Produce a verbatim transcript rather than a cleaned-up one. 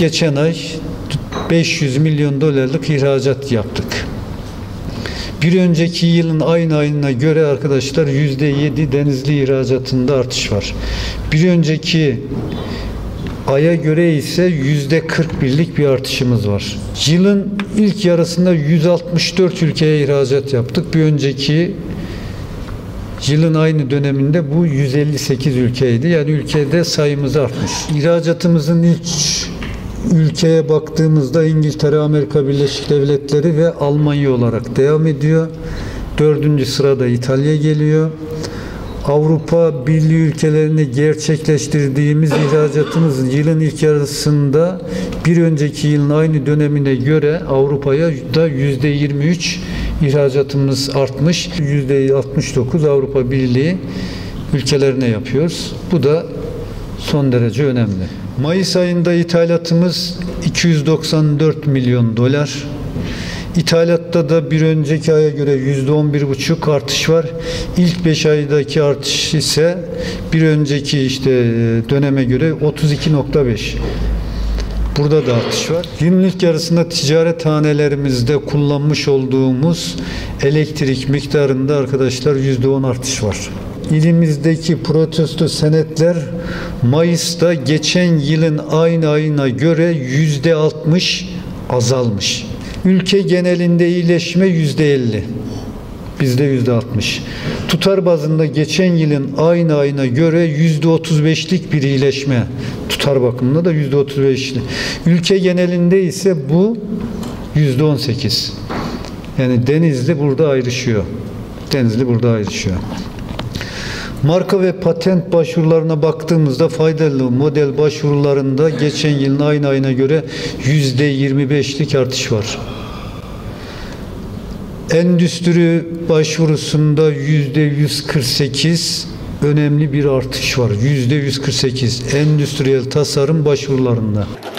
geçen ay beş yüz milyon dolarlık ihracat yaptık. Bir önceki yılın aynı ayına göre arkadaşlar yüzde yedi Denizli ihracatında artış var. Bir önceki aya göre ise yüzde kırk birlik bir artışımız var. Yılın ilk yarısında yüz altmış dört ülkeye ihracat yaptık. Bir önceki yılın aynı döneminde bu yüz elli sekiz ülkeydi. Yani ülkede sayımız artmış. İhracatımızın ilk ülkeye baktığımızda İngiltere, Amerika Birleşik Devletleri ve Almanya olarak devam ediyor. Dördüncü sırada İtalya geliyor. Avrupa Birliği ülkelerine gerçekleştirdiğimiz ihracatımız yılın ilk yarısında bir önceki yılın aynı dönemine göre Avrupa'ya da yüzde yirmi üç ihracatımız artmış. yüzde altmış dokuz Avrupa Birliği ülkelerine yapıyoruz. Bu da son derece önemli. Mayıs ayında ithalatımız iki yüz doksan dört milyon dolar. İthalatta da bir önceki aya göre yüzde on bir buçuk artış var. İlk beş aydaki artış ise bir önceki işte döneme göre otuz iki nokta beş. Burada da artış var. Yılın ilk yarısında ticarethanelerimizde kullanmış olduğumuz elektrik miktarında arkadaşlar yüzde on artış var. İlimizdeki protesto senetler Mayıs'ta geçen yılın aynı ayına göre yüzde altmış azalmış. Ülke genelinde iyileşme yüzde elli. Bizde yüzde altmış. Tutar bazında geçen yılın aynı ayına göre yüzde otuz beşlik bir iyileşme. Tutar bakımında da yüzde otuz beşli. Ülke genelinde ise bu yüzde on sekiz. Yani Denizli burada ayrışıyor. Denizli burada ayrışıyor. Marka ve patent başvurularına baktığımızda faydalı model başvurularında geçen yılın aynı ayına göre yüzde yirmi beşlik artış var. Endüstri başvurusunda yüzde yüz kırk sekiz önemli bir artış var. yüzde yüz kırk sekiz endüstriyel tasarım başvurularında.